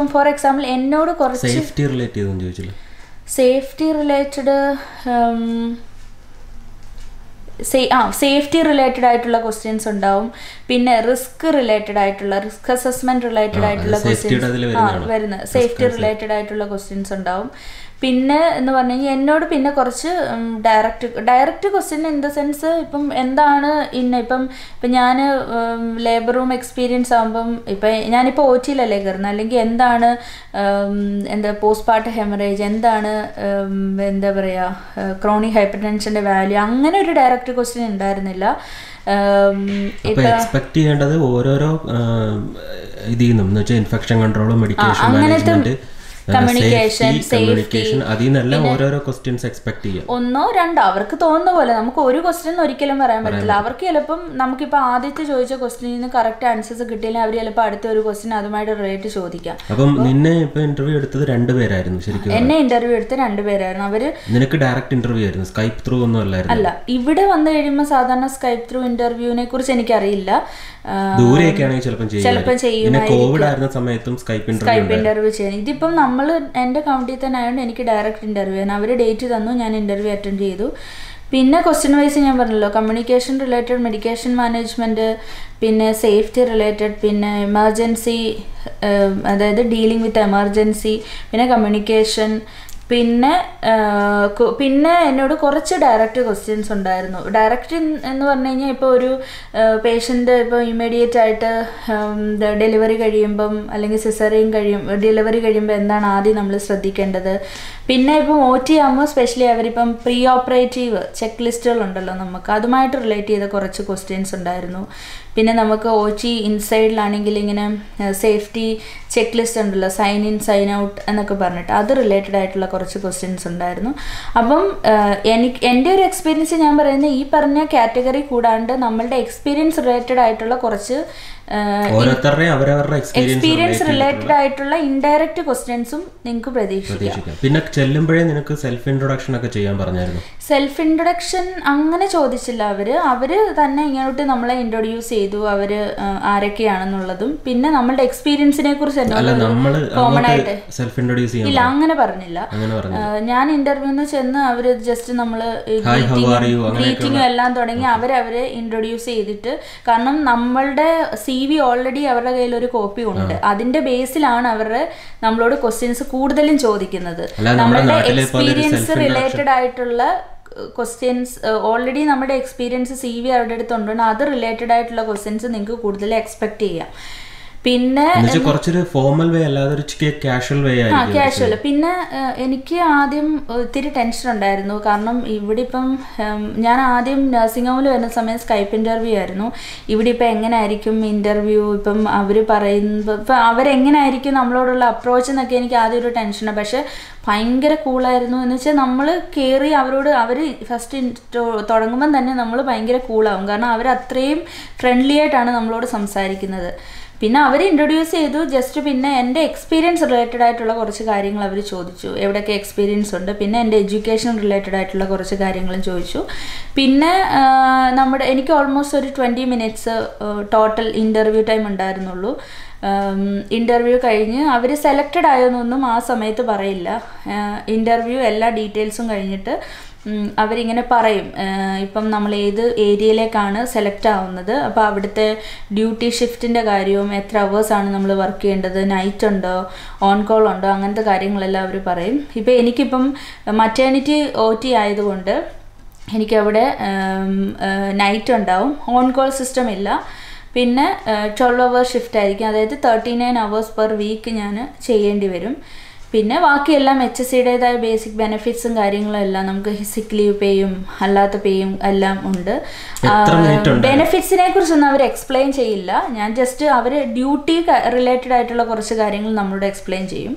For example, safety related. Safety related. Safety related questions undavum pinne risk assessment related questions safety related questions undavum pinne ennu parney ennodu pinne korchu direct question in the sense ipum endana inna ipum njan labor room experience aambum ipa njan ipo OT lalle kerna allengi endana postpartum hemorrhage endana chronic hypertension value angane oru direct question undarunilla expect cheyandadu ororo idinum nche infection control medication management communication, safety. That's questions expect. Onno, rand avarku thonno vale. Namakku oru question orikkalum parayan pattilla. Avarku ellappum namukku ipo aadithe choicha questionine correct answers kittile avaru ellappum adutha oru question adumayittu relate chodikka. Appam ninne ipo interview eduthathu rendu perayirunnu serikkam. Enne interview eduthe rendu perayirunnu avaru ninakku direct interview aayirunnu Skype through onnu allayirunnu. Alla, ivide vannu ediyumma sadharana Skype through interview ne kurichu enikku ariyilla. Doore ഒക്കെ ആണെങ്കിൽ ചിലപ്പം ചെയ്യും. പിന്നെ Covid ആയിരുന്ന സമയത്തും Skype interview ചെയ്യും. ഇതിപ്പം നമ്മൾ എൻ്റെ കൗണ്ടിൽ തന്നെ ആയതുകൊണ്ട് എനിക്ക് ഡയറക്റ്റ് ഇന്റർവ്യൂ ആണ്. അവർ ഡേറ്റ് തന്നു, ഞാൻ ഇന്റർവ്യൂ അറ്റൻഡ് ചെയ്തു. പിന്നെ ക്വസ്റ്റ്യൻ വൈസ് ഞാൻ പറഞ്ഞല്ലോ കമ്മ്യൂണിക്കേഷൻ റിലേറ്റഡ്, മെഡിക്കേഷൻ മാനേജ്മെന്റ്, പിന്നെ സേഫ്റ്റി റിലേറ്റഡ്, പിന്നെ എമർജൻസി അതായത് ഡീലിംഗ് വിത്ത് എമർജൻസി, പിന്നെ communication pinna ennodu korchu direct questions undarunnu direct ennu parnayya ipo oru patient ipo immediate aayittu delivery kadiyumbum allengi cesarean kadiyum delivery kadiyumba endana aadi nammal shraddhikkendathu pinna ipo OT aamo specially avaru ipo preoperative checklist ul undallo namukku adumayittu relate cheyda korchu questions undarunnu pinna namakku OT inside laanengil ingane safety checklist undallo sign in sign out ennokke parnittu adu related aayittulla കുറച്ച് questions ഉണ്ടായിരുന്നു അപ്പം എനിക്ക് എൻ്റെ ഒരു experience ഞാൻ പറയുന്നത് ഈ പറഞ്ഞ കാറ്റഗറി കൂടാണ്ട് നമ്മളുടെ എക്സ്പീരിയൻസ് റിലേറ്റഡ് ആയിട്ടുള്ള കുറച്ച് എക്സ്പീരിയൻസ് റിലേറ്റഡ് ആയിട്ടുള്ള ഇൻഡയറക്റ്റ് ക്വസ്റ്റ്യൻസും നിങ്ങൾക്ക് പ്രതീക്ഷിക്കാം. പിന്നെ ചെല്ലുമ്പോഴേ നിനക്ക് സെൽഫ് ഇൻട്രൊഡക്ഷൻ ഒക്കെ ചെയ്യാൻ പറഞ്ഞായിരുന്നു. സെൽഫ് ഇൻട്രൊഡക്ഷൻ അങ്ങനെ ചോദിച്ചില്ല, അവര് തന്നെ ഇങ്ങോട്ട് നമ്മളെ ഇൻട്രൊഡ്യൂസ് ചെയ്തു അവര് ആരൊക്കെയാണെന്നുള്ളതും പിന്നെ നമ്മളുടെ എക്സ്പീരിയൻസിനെ കുറിച്ച് കോമൺ ആയിട്ട് ഇല്ല അങ്ങനെ പറഞ്ഞില്ല. ഞാൻ ഇന്റർവ്യൂന്ന് ചെന്ന് അവര് ജസ്റ്റ് നമ്മള് ഗ്രീറ്റിംഗും എല്ലാം തുടങ്ങി അവരവരെ ഇൻട്രൊഡ്യൂസ് ചെയ്തിട്ട്, കാരണം നമ്മളുടെ സി വി ഓൾറെഡി അവരുടെ കയ്യിൽ ഒരു കോപ്പി ഉണ്ട്, അതിന്റെ ബേസിലാണ് അവരുടെ നമ്മളോട് ക്വസ്റ്റ്യൻസ് കൂടുതലും ചോദിക്കുന്നത്. നമ്മളുടെ എക്സ്പീരിയൻസ് റിലേറ്റഡ് ആയിട്ടുള്ള ക്വസ്റ്റ്യൻസ് ഓൾറെഡി നമ്മുടെ എക്സ്പീരിയൻസ് സി വി അവരുടെ അടുത്തുണ്ടോ അത് റിലേറ്റഡ് ആയിട്ടുള്ള ക്വസ്റ്റ്യൻസ് നിങ്ങൾക്ക് കൂടുതൽ എക്സ്പെക്ട് ചെയ്യാം. പിന്നെ കാഷ്വൽ പിന്നെ എനിക്ക് ആദ്യം ഒത്തിരി ടെൻഷൻ ഉണ്ടായിരുന്നു, കാരണം ഇവിടെ ഇപ്പം ഞാൻ ആദ്യം നഴ്സിംഗ് ഹോമിൽ വരുന്ന സമയത്ത് സ്കൈപ്പ് ഇൻ്റർവ്യൂ ആയിരുന്നു. ഇവിടെ ഇപ്പം എങ്ങനെയായിരിക്കും ഇൻ്റർവ്യൂ, ഇപ്പം അവർ പറയുന്നത് ഇപ്പം അവരെങ്ങനെയായിരിക്കും നമ്മളോടുള്ള അപ്രോച്ച് എന്നൊക്കെ എനിക്ക് ആദ്യം ഒരു ടെൻഷനാണ്. പക്ഷെ ഭയങ്കര കൂളായിരുന്നു എന്ന് വെച്ചാൽ നമ്മൾ കയറി അവരോട് അവർ ഫസ്റ്റ് തുടങ്ങുമ്പം തന്നെ നമ്മൾ ഭയങ്കര കൂളാവും, കാരണം അവർ അത്രയും ഫ്രണ്ട്ലി ആയിട്ടാണ് നമ്മളോട് സംസാരിക്കുന്നത്. പിന്നെ അവർ ഇൻട്രൊഡ്യൂസ് ചെയ്തു ജസ്റ്റ്, പിന്നെ എൻ്റെ എക്സ്പീരിയൻസ് റിലേറ്റഡ് ആയിട്ടുള്ള കുറച്ച് കാര്യങ്ങൾ അവർ ചോദിച്ചു, എവിടെയൊക്കെ എക്സ്പീരിയൻസ് ഉണ്ട്, പിന്നെ എൻ്റെ എഡ്യൂക്കേഷൻ റിലേറ്റഡ് ആയിട്ടുള്ള കുറച്ച് കാര്യങ്ങളും ചോദിച്ചു. പിന്നെ നമ്മുടെ എനിക്ക് ഓൾമോസ്റ്റ് ഒരു 20 minutes ടോട്ടൽ ഇൻ്റർവ്യൂ ടൈം ഉണ്ടായിരുന്നുള്ളൂ. ഇൻ്റർവ്യൂ കഴിഞ്ഞ് അവർ സെലക്റ്റഡ് ആയെന്നൊന്നും ആ സമയത്ത് പറയില്ല, ഇൻ്റർവ്യൂ എല്ലാ ഡീറ്റെയിൽസും കഴിഞ്ഞിട്ട് അവരിങ്ങനെ പറയും ഇപ്പം നമ്മൾ ഏത് ഏരിയയിലേക്കാണ് സെലക്ട് ആവുന്നത്, അപ്പോൾ അവിടുത്തെ ഡ്യൂട്ടി ഷിഫ്റ്റിൻ്റെ കാര്യവും എത്ര അവേഴ്സാണ് നമ്മൾ വർക്ക് ചെയ്യേണ്ടത്, നൈറ്റ് ഉണ്ടോ, ഓൺ കോൾ ഉണ്ടോ, അങ്ങനത്തെ കാര്യങ്ങളെല്ലാം അവർ പറയും. ഇപ്പം എനിക്കിപ്പം മറ്റേണിറ്റി ഒ ടി ആയതുകൊണ്ട് എനിക്കവിടെ നൈറ്റ് ഉണ്ടാവും, ഓൺ കോൾ സിസ്റ്റം ഇല്ല, പിന്നെ 12 hours ഷിഫ്റ്റ് ആയിരിക്കും, അതായത് 39 hours പെർ വീക്ക് ഞാൻ ചെയ്യേണ്ടി വരും. പിന്നെ ബാക്കിയെല്ലാം HSCയുടേതായ ബേസിക് ബെനിഫിറ്റ്സും കാര്യങ്ങളും എല്ലാം നമുക്ക് സിക്ക് ലീവ് പേയും അല്ലാത്ത പേയും എല്ലാം ഉണ്ട്. ബെനിഫിറ്റ്സിനെ കുറിച്ചൊന്നും അവർ എക്സ്പ്ലെയിൻ ചെയ്യില്ല, ഞാൻ ജസ്റ്റ് അവർ ഡ്യൂട്ടി റിലേറ്റഡ് ആയിട്ടുള്ള കുറച്ച് കാര്യങ്ങൾ നമ്മളോട് എക്സ്പ്ലെയിൻ ചെയ്യും.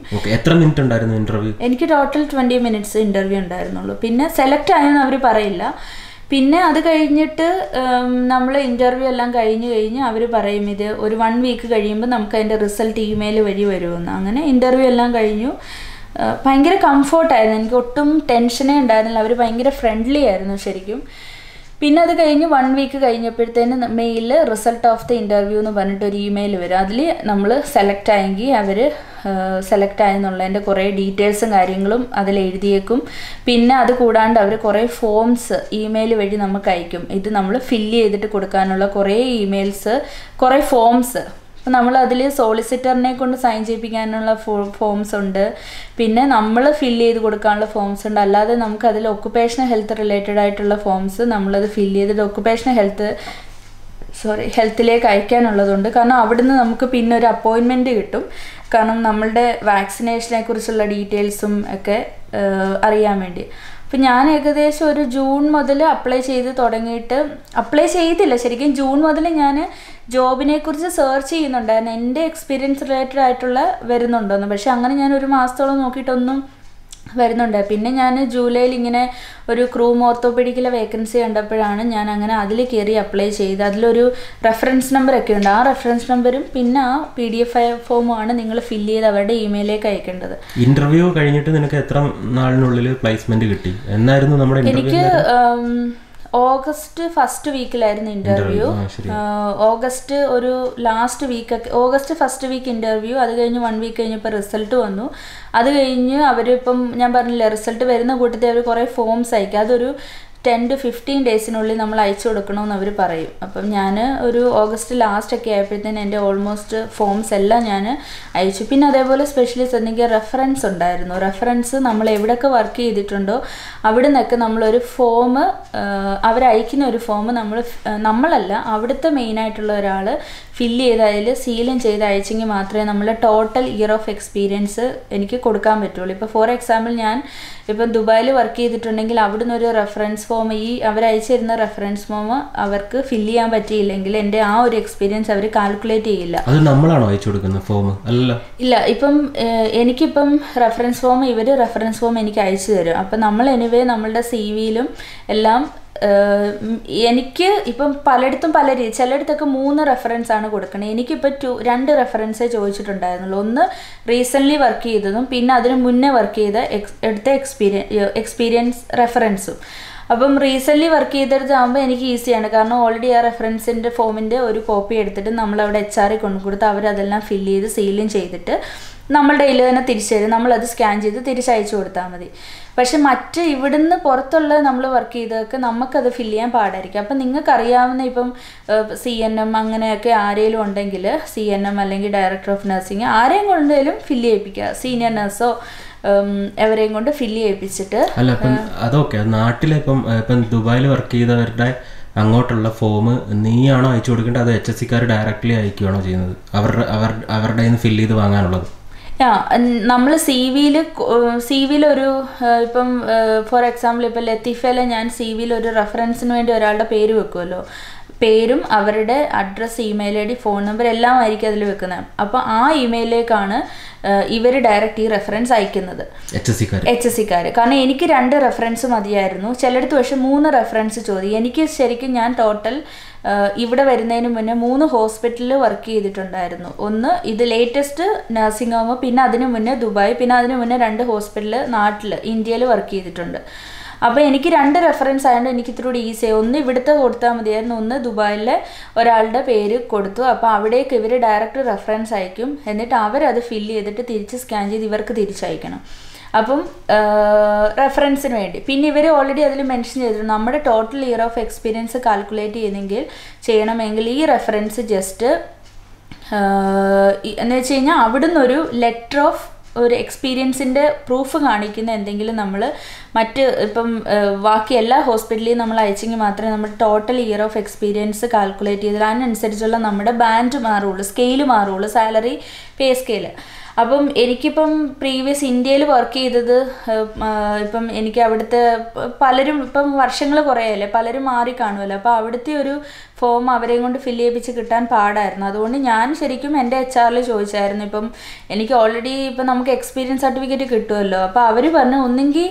എനിക്ക് ടോട്ടൽ 20 minutes ഇന്റർവ്യൂ ഉണ്ടായിരുന്നുള്ളൂ. പിന്നെ സെലക്ട് ആയെന്ന് അവർ പറയില്ല. പിന്നെ അത് കഴിഞ്ഞിട്ട് നമ്മൾ ഇൻ്റർവ്യൂ എല്ലാം കഴിഞ്ഞ് അവർ പറയും ഇത് ഒരു 1 week കഴിയുമ്പോൾ നമുക്ക് അതിൻ്റെ റിസൾട്ട് ഇമെയിൽ വഴി വരുമെന്ന്. അങ്ങനെ ഇൻ്റർവ്യൂ എല്ലാം കഴിഞ്ഞു. ഭയങ്കര കംഫോർട്ടായിരുന്നു, എനിക്ക് ഒട്ടും ടെൻഷനേ ഉണ്ടായിരുന്നില്ല, അവർ ഭയങ്കര ഫ്രണ്ട്ലി ആയിരുന്നു ശരിക്കും. പിന്നെ അത് കഴിഞ്ഞ് 1 week കഴിഞ്ഞപ്പോഴത്തേന് mail result of the interview എന്ന് പറഞ്ഞിട്ട് ഒരു ഇമെയിൽ വരും, അതിൽ നമ്മൾ സെലക്ട് ആയെങ്കിൽ അവർ സെലക്ട് ആയെന്നുള്ളതിൻ്റെ കുറേ ഡീറ്റെയിൽസും കാര്യങ്ങളും അതിൽ എഴുതിയേക്കും. പിന്നെ അത് കൂടാണ്ട് അവർ കുറേ ഫോംസ് ഇമെയിൽ വഴി നമുക്ക് അയക്കും, ഇത് നമ്മൾ ഫില്ല് ചെയ്തിട്ട് കൊടുക്കാനുള്ള കുറേ ഇമെയിൽസ്, കുറേ ഫോംസ്. അപ്പം നമ്മളതിൽ സോളിസിറ്ററിനെ കൊണ്ട് സൈൻ ചെയ്യിപ്പിക്കാനുള്ള ഫോംസ് ഉണ്ട്, പിന്നെ നമ്മൾ ഫില്ല് ചെയ്ത് കൊടുക്കാനുള്ള ഫോംസ് ഉണ്ട്, അല്ലാതെ നമുക്കതിൽ ഒക്കുപ്പേഷണൽ ഹെൽത്ത് റിലേറ്റഡ് ആയിട്ടുള്ള ഫോംസ് നമ്മളത് ഫില്ല് ചെയ്തിട്ട് ഒക്കുപ്പേഷണൽ ഹെൽത്തിലേക്ക് അയക്കാനുള്ളതുണ്ട്. കാരണം അവിടുന്ന് നമുക്ക് പിന്നെ ഒരു അപ്പോയിൻമെൻറ്റ് കിട്ടും, കാരണം നമ്മളുടെ വാക്സിനേഷനെ കുറിച്ചുള്ള ഡീറ്റെയിൽസും ഒക്കെ അറിയാൻ വേണ്ടി. അപ്പം ഞാൻ ഏകദേശം ഒരു ജൂൺ മുതൽ അപ്ലൈ ചെയ്ത് തുടങ്ങിയിട്ട്, അപ്ലൈ ചെയ്തില്ല ശരിക്കും, ജൂൺ മുതൽ ഞാൻ ജോബിനെ കുറിച്ച് സെർച്ച് ചെയ്യുന്നുണ്ടായിരുന്നു, എൻ്റെ എക്സ്പീരിയൻസ് റിലേറ്റഡ് ആയിട്ടുള്ള വരുന്നുണ്ടോയെന്ന്. പക്ഷേ അങ്ങനെ ഞാൻ ഒരു മാസത്തോളം നോക്കിയിട്ടൊന്നും വരുന്നുണ്ട്. പിന്നെ ഞാൻ ജൂലൈയിൽ ഇങ്ങനെ ഒരു ക്രൂം ഓർത്തോപീഡിക്കിലെ വേക്കൻസി കണ്ടപ്പോഴാണ് ഞാൻ അങ്ങനെ അതിൽ കയറി അപ്ലൈ ചെയ്ത്, അതിലൊരു റെഫറൻസ് നമ്പറൊക്കെ ഉണ്ട്, ആ റെഫറൻസ് നമ്പറും പിന്നെ ആ PDF ഫോമുമാണ് നിങ്ങൾ ഫില്ല് ചെയ്ത് അവരുടെ ഇമെയിലേക്ക് അയക്കേണ്ടത്. ഇന്റർവ്യൂ കഴിഞ്ഞിട്ട് നിനക്ക് എത്ര നാളിനുള്ളിൽ പ്ലേസ്മെന്റ് കിട്ടി എന്നായിരുന്നു നമ്മുടെ ഇന്റർവ്യൂ? എനിക്ക് August 1st weekലായിരുന്നു ഇന്റർവ്യൂ. ഓഗസ്റ്റ് ഒരു last week, August 1st week interview, അത് കഴിഞ്ഞ് 1 week കഴിഞ്ഞപ്പോൾ റിസൾട്ട് വന്നു. അത് കഴിഞ്ഞ് അവരിപ്പം ഞാൻ പറഞ്ഞില്ല റിസൾട്ട് വരുന്ന കൂട്ടത്തിൽ അവർ കുറേ ഫോംസ് അയക്കുക, അതൊരു 10 to 15 daysനുള്ളിൽ നമ്മൾ അയച്ചു കൊടുക്കണമെന്ന് അവർ പറയും. അപ്പം ഞാൻ ഒരു ഓഗസ്റ്റ് ലാസ്റ്റൊക്കെ ആയപ്പോഴത്തേന് എൻ്റെ ഓൾമോസ്റ്റ് ഫോംസ് എല്ലാം ഞാൻ അയച്ചു. പിന്നെ അതേപോലെ സ്പെഷ്യലിസ്റ്റ് എന്തെങ്കിലും റെഫറൻസ് ഉണ്ടായിരുന്നു, റെഫറൻസ് നമ്മൾ എവിടെയൊക്കെ വർക്ക് ചെയ്തിട്ടുണ്ടോ അവിടെ നിന്നൊക്കെ നമ്മളൊരു ഫോം അവരയക്കുന്ന ഒരു ഫോം നമ്മളല്ല അവിടുത്തെ മെയിനായിട്ടുള്ള ഒരാൾ fill ചെയ്താൽ സീലും ചെയ്ത് അയച്ചെങ്കിൽ മാത്രമേ നമ്മൾ ടോട്ടൽ ഇയർ ഓഫ് എക്സ്പീരിയൻസ് എനിക്ക് കൊടുക്കാൻ പറ്റുള്ളൂ. ഇപ്പോൾ ഫോർ എക്സാമ്പിൾ ഞാൻ ഇപ്പോൾ ദുബായിൽ വർക്ക് ചെയ്തിട്ടുണ്ടെങ്കിൽ അവിടെ നിന്ന് ഒരു റെഫറൻസ് ഫോം ഈ അവരയച്ചിരുന്ന റെഫറൻസ് ഫോം അവർക്ക് ഫില്ല് ചെയ്യാൻ പറ്റിയില്ലെങ്കിൽ എൻ്റെ ആ ഒരു എക്സ്പീരിയൻസ് അവർ കാൽക്കുലേറ്റ് ചെയ്യില്ല. അത് നമ്മളാണോ അയച്ചു കൊടുക്കുന്ന ഫോം? അല്ല ഇല്ല, ഇപ്പം എനിക്കിപ്പം റെഫറൻസ് ഫോം ഇവർ റെഫറൻസ് ഫോം എനിക്ക് അയച്ചു തരും. അപ്പം നമ്മൾ എനിവേ നമ്മളുടെ സി വിയിലും എല്ലാം എനിക്ക് ഇപ്പം പലയിടത്തും പല രീതി ചിലയിടത്തൊക്കെ 3 റെഫറൻസ് ആണ് കൊടുക്കണത്. എനിക്കിപ്പോൾ 2 റെഫറൻസേ ചോദിച്ചിട്ടുണ്ടായിരുന്നുള്ളൂ. ഒന്ന് റീസെൻ്റ്ലി വർക്ക് ചെയ്തതും പിന്നെ അതിന് മുന്നേ വർക്ക് ചെയ്ത എടുത്ത എക്സ്പീരിയൻസ് റെഫറൻസും. അപ്പം റീസെൻ്റ്ലി വർക്ക് ചെയ്തെടുത്താകുമ്പോൾ എനിക്ക് ഈസിയാണ്, കാരണം ഓൾറെഡി ആ റെഫറൻസിൻ്റെ ഫോമിൻ്റെ ഒരു കോപ്പി എടുത്തിട്ട് നമ്മളവിടെ HR-ൽ കൊണ്ടു കൊടുത്ത് അവരതെല്ലാം ഫില്ല് ചെയ്ത് സീലും ചെയ്തിട്ട് നമ്മളുടെ കയ്യിൽ തന്നെ തിരിച്ചു തരും. നമ്മളത് സ്കാൻ ചെയ്ത് തിരിച്ചയച്ചു കൊടുത്താൽ മതി. പക്ഷെ മറ്റ് ഇവിടുന്ന് പുറത്തുള്ള നമ്മൾ വർക്ക് ചെയ്തൊക്കെ നമുക്കത് ഫില്ല് ചെയ്യാൻ പാടായിരിക്കും. അപ്പം നിങ്ങൾക്കറിയാവുന്ന ഇപ്പം CNM അങ്ങനെയൊക്കെ ആരെങ്കിലും ഉണ്ടെങ്കിൽ CNM അല്ലെങ്കിൽ ഡയറക്ടർ ഓഫ് നഴ്സിംഗ് ആരെയും കൊണ്ടേലും ഫില്ല് ചെയ്യിപ്പിക്കുക, സീനിയർ നഴ്സോ എവരെയും കൊണ്ട് ഫില്ല് ചെയ്യിപ്പിച്ചിട്ട്. അല്ല അപ്പം അതൊക്കെ നാട്ടിലെ ഇപ്പം ദുബായിൽ വർക്ക് ചെയ്തവരുടെ അങ്ങോട്ടുള്ള ഫോം നീയാണോ അയച്ചു കൊടുക്കേണ്ടത്, അത് HSC-ക്കാർ ഡയറക്റ്റ്ലി അയക്കുകയാണോ ചെയ്യുന്നത് അവരുടെ കയ്യിൽ നിന്ന് ഫില്ല് ചെയ്ത് വാങ്ങാനുള്ളത്? നമ്മൾ സി വിയിൽ ഒരു ഇപ്പം ഫോർ എക്സാമ്പിൾ ഇപ്പം ലത്തീഫയിലെ ഞാൻ സി വിയിൽ ഒരു റെഫറൻസിന് വേണ്ടി ഒരാളുടെ പേര് വെക്കുമല്ലോ, പേരും അവരുടെ address, email ID, phone number എല്ലാം ആയിരിക്കും അതിൽ വെക്കുന്നത്. അപ്പോൾ ആ ഇമെയിലേക്കാണ് ഇവർ ഡയറക്റ്റ് ഈ റെഫറൻസ് അയക്കുന്നത് HSC-ക്കാർ. കാരണം എനിക്ക് 2 റെഫറൻസ് മതിയായിരുന്നു, ചിലയിടത്ത് പക്ഷേ 3 റെഫറൻസ് ചോദിക്കും. എനിക്ക് ശരിക്കും ഞാൻ ടോട്ടൽ ഇവിടെ വരുന്നതിന് മുന്നേ 3 ഹോസ്പിറ്റലിൽ വർക്ക് ചെയ്തിട്ടുണ്ടായിരുന്നു. ഒന്ന് ഇത് ലേറ്റസ്റ്റ് നഴ്സിംഗ് ഹോം, പിന്നെ അതിന് മുന്നേ ദുബായ്, പിന്നെ അതിന് മുന്നേ 2 ഹോസ്പിറ്റലിൽ നാട്ടിൽ ഇന്ത്യയിൽ വർക്ക് ചെയ്തിട്ടുണ്ട്. അപ്പോൾ എനിക്ക് 2 റെഫറൻസ് ആയതുകൊണ്ട് എനിക്ക് ഇത്തിരി ഈസി. ഒന്ന് ഇവിടുത്തെ കൊടുത്താൽ മതിയായിരുന്നു, ഒന്ന് ദുബായിലെ ഒരാളുടെ പേര് കൊടുത്തു. അപ്പോൾ അവിടേക്ക് ഇവർ ഡയറക്റ്റ് റെഫറൻസ് അയക്കും, എന്നിട്ട് അവരത് ഫില്ല് ചെയ്തിട്ട് തിരിച്ച് സ്കാൻ ചെയ്ത് ഇവർക്ക് തിരിച്ചയക്കണം. അപ്പം റെഫറൻസിന് വേണ്ടി പിന്നെ ഇവർ ഓൾറെഡി അതിൽ മെൻഷൻ ചെയ്തിരുന്നു നമ്മുടെ total year of experience calculate ചെയ്യണമെങ്കിൽ ഈ റെഫറൻസ് ജസ്റ്റ് എന്ന് വെച്ച് കഴിഞ്ഞാൽ അവിടുന്ന് ഒരു ലെറ്റർ ഓഫ് ഒരു എക്സ്പീരിയൻസിൻ്റെ പ്രൂഫ് കാണിക്കുന്ന എന്തെങ്കിലും നമ്മൾ മറ്റ് ഇപ്പം ബാക്കി എല്ലാ ഹോസ്പിറ്റലിലും നമ്മൾ അയച്ചെങ്കിൽ മാത്രമേ നമ്മൾ total year of experience calculate ചെയ്താൽ അതിനനുസരിച്ചുള്ള നമ്മുടെ ബാൻഡ് മാറുകയുള്ളൂ, സ്കെയില് മാറുകയുള്ളൂ, സാലറി പേ സ്കെയില്. അപ്പം എനിക്കിപ്പം പ്രീവിയസ് ഇന്ത്യയിൽ വർക്ക് ചെയ്തത് ഇപ്പം എനിക്ക് അവിടുത്തെ പലരും ഇപ്പം വർഷങ്ങൾ കുറേയല്ലേ പലരും മാറി കാണുമല്ലോ. അപ്പോൾ അവിടുത്തെ ഒരു ഫോം അവരെയും കൊണ്ട് ഫില്ല് ചെയ്യിപ്പിച്ച് കിട്ടാൻ പാടായിരുന്നു. അതുകൊണ്ട് ഞാൻ ശരിക്കും എൻ്റെ HR-ൽ ചോദിച്ചായിരുന്നു. ഇപ്പം എനിക്ക് ഓൾറെഡി ഇപ്പം നമുക്ക് എക്സ്പീരിയൻസ് സർട്ടിഫിക്കറ്റ് കിട്ടുമല്ലോ, അപ്പോൾ അവർ പറഞ്ഞു ഒന്നെങ്കിൽ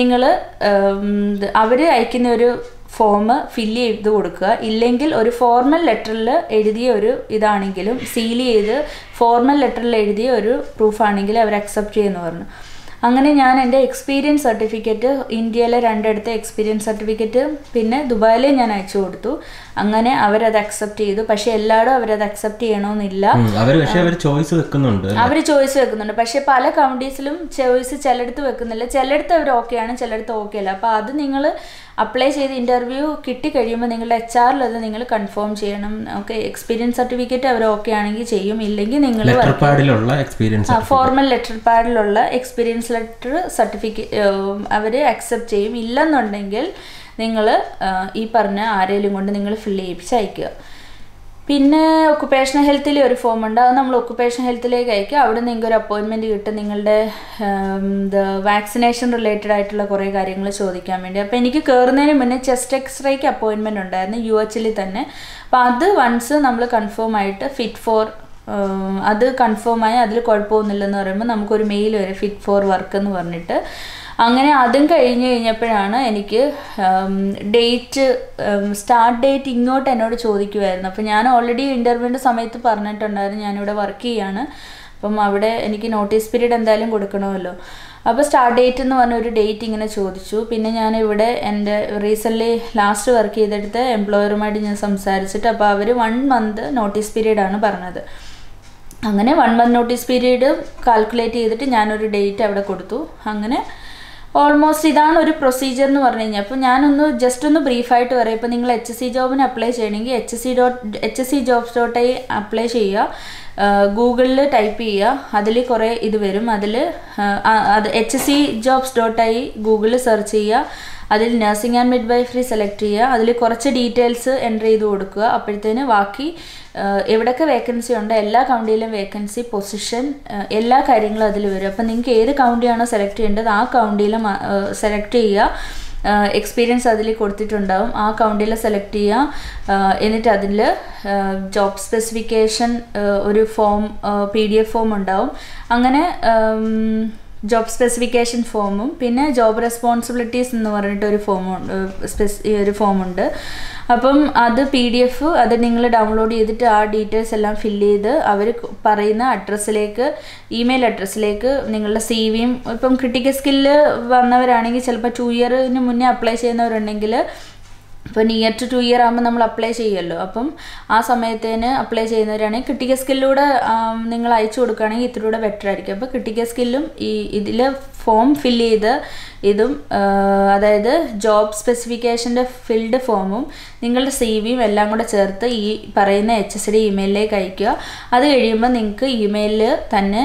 നിങ്ങൾ അവർ അയക്കുന്ന ഒരു ഫോം ഫില്ല് ചെയ്ത് കൊടുക്കുക, ഇല്ലെങ്കിൽ ഒരു ഫോർമൽ ലെറ്ററിൽ എഴുതിയ ഒരു ഇതാണെങ്കിലും സീല് ചെയ്ത് ഫോർമൽ ലെറ്ററിൽ എഴുതിയ ഒരു പ്രൂഫാണെങ്കിൽ അവർ അക്സെപ്റ്റ് ചെയ്യുമെന്ന് പറഞ്ഞു. അങ്ങനെ ഞാൻ എൻ്റെ എക്സ്പീരിയൻസ് സർട്ടിഫിക്കറ്റ് ഇന്ത്യയിലെ 2 എക്സ്പീരിയൻസ് സർട്ടിഫിക്കറ്റ് പിന്നെ ദുബായിലെ ഞാൻ അയച്ചു കൊടുത്തു. അങ്ങനെ അവരത് അക്സെപ്റ്റ് ചെയ്തു. പക്ഷെ എല്ലാവരും അവരത് അക്സെപ്റ്റ് ചെയ്യണമെന്നില്ല, അവർ ചോയ്സ് വെക്കുന്നുണ്ട്. പക്ഷെ പല കൗണ്ടീസിലും ചോയ്സ് ചിലയിടത്ത് വെക്കുന്നില്ല, ചിലയിടത്ത് അവർ ഓക്കെയാണ്, ചിലയിടത്ത് ഓക്കെ അല്ല. അപ്പോൾ അത് നിങ്ങൾ അപ്ലൈ ചെയ്ത് ഇൻ്റർവ്യൂ കിട്ടിക്കഴിയുമ്പോൾ നിങ്ങളുടെ HR-ൽ അത് നിങ്ങൾ കൺഫേം ചെയ്യണം. ഓക്കെ, എക്സ്പീരിയൻസ് സർട്ടിഫിക്കറ്റ് അവർ ഓക്കെ ആണെങ്കിൽ ചെയ്യും, ഇല്ലെങ്കിൽ നിങ്ങൾ ഫോർമൽ ലെറ്റർ പാഡിലുള്ള എക്സ്പീരിയൻസ് ലെറ്റർ സർട്ടിഫിക്കറ്റ് അവർ അക്സെപ്റ്റ് ചെയ്യും, ഇല്ലെന്നുണ്ടെങ്കിൽ നിങ്ങൾ ഈ പറഞ്ഞ ആരെങ്കിലും കൊണ്ട് നിങ്ങൾ ഫില്ല് ചെയ്യിപ്പിച്ച് അയക്കുക. പിന്നെ ഒക്കുപേഷണൽ ഹെൽത്തിലെ ഒരു ഫോം ഉണ്ട്, അത് നമ്മൾ ഒക്കുപേഷണൽ ഹെൽത്തിലേക്ക് അയക്കുക. അവിടെ നിങ്ങൾക്ക് ഒരു അപ്പോയിൻമെൻറ്റ് കിട്ടും, നിങ്ങളുടെ വാക്സിനേഷൻ റിലേറ്റഡ് ആയിട്ടുള്ള കുറേ കാര്യങ്ങൾ ചോദിക്കാൻ വേണ്ടി. അപ്പോൾ എനിക്ക് കയറുന്നതിന് മുന്നേ ചെസ്റ്റ് എക്സ്റേക്ക് അപ്പോയിൻമെൻറ്റ് ഉണ്ടായിരുന്നു UH-ൽ തന്നെ. അപ്പോൾ അത് വൺസ് നമ്മൾ കൺഫേം ആയിട്ട് ഫിറ്റ് ഫോർ അത് കൺഫേമായി അതിൽ കുഴപ്പമൊന്നുമില്ലെന്ന് പറയുമ്പോൾ നമുക്കൊരു മെയിൽ വരും ഫിറ്റ് ഫോർ വർക്ക് എന്ന് പറഞ്ഞിട്ട്. അങ്ങനെ അതും കഴിഞ്ഞ് കഴിഞ്ഞപ്പോഴാണ് എനിക്ക് ഡേറ്റ് സ്റ്റാർട്ട് ഡേറ്റ് ഇങ്ങോട്ട് എന്നോട് ചോദിക്കുമായിരുന്നു. അപ്പോൾ ഞാൻ ഓൾറെഡി ഇൻ്റർവ്യൂവിൻ്റെ സമയത്ത് പറഞ്ഞിട്ടുണ്ടായിരുന്നു ഞാനിവിടെ വർക്ക് ചെയ്യാണ്, അപ്പം അവിടെ എനിക്ക് നോട്ടീസ് പീരീഡ് എന്തായാലും കൊടുക്കണമല്ലോ. അപ്പോൾ സ്റ്റാർട്ട് ഡേറ്റ് എന്ന് പറഞ്ഞൊരു ഡേറ്റ് ഇങ്ങനെ ചോദിച്ചു. പിന്നെ ഞാനിവിടെ എൻ്റെ റീസെൻ്റ്ലി ലാസ്റ്റ് വർക്ക് ചെയ്തെടുത്ത് എംപ്ലോയറുമായിട്ട് ഞാൻ സംസാരിച്ചിട്ട് അപ്പോൾ അവർ 1 month നോട്ടീസ് പീരീഡാണ് പറഞ്ഞത്. അങ്ങനെ 1 month നോട്ടീസ് പീരീഡ് കാൽക്കുലേറ്റ് ചെയ്തിട്ട് ഞാനൊരു ഡേറ്റ് അവിടെ കൊടുത്തു. അങ്ങനെ ഓൾമോസ്റ്റ് ഇതാണ് ഒരു പ്രൊസീജിയർ എന്ന് പറഞ്ഞു കഴിഞ്ഞാൽ. അപ്പോൾ ഞാനൊന്ന് ജസ്റ്റ് ഒന്ന് ബ്രീഫായിട്ട് പറയാം. ഇപ്പോൾ നിങ്ങൾ HSC ജോബിന് അപ്ലൈ ചെയ്യണമെങ്കിൽ HSC jobs.in അപ്ലൈ ചെയ്യുക, ഗൂഗിളിൽ ടൈപ്പ് ചെയ്യുക, അതിൽ കുറേ ഇത് വരും. അതിൽ HSC jobs.in ഗൂഗിളിൽ സെർച്ച് ചെയ്യുക, അതിൽ nursing and midwifery select ചെയ്യുക അതിൽ കുറച്ച് details enter ചെയ്തു കൊടുക്കുക അപ്പോഴത്തേനെ ബാക്കി എവിടൊക്കെ vacancy ഉണ്ട് എല്ലാ കൗണ്ടിയിലും vacancy position എല്ലാ കാര്യങ്ങളും അതിൽ വരും അപ്പോൾ നിങ്ങൾക്ക് ഏത് കൗണ്ടിയാണോ സെലക്ട് ചെയ്യേണ്ടത് ആ കൗണ്ടിയിലെ സെലക്ട് ചെയ്യുക experience adile kodutitundavum aa county la select cheya enittu adile job specification oru form pdf form undavum angane job specification form pinne job responsibilities ennu paranittu oru form undu appam adu pdf adu ningal download edittu aa details ellam fill cheythu avaru parayna address like email address like ningalde cv um ippam critical skill vannavarannengil chelappa 2 year nu munne apply cheynavaru undengil When you get to 2 years, we apply to yellow. Upon our summit, then apply to the running critical skill loader, Ningle I showed cunning it through the veteran. But critical skill, either form fill either either job specification filled form. Ningle CV, Melangoda Chertha, E. Parana, HSC email like Ikea, other idiom, Ninka email, Thane.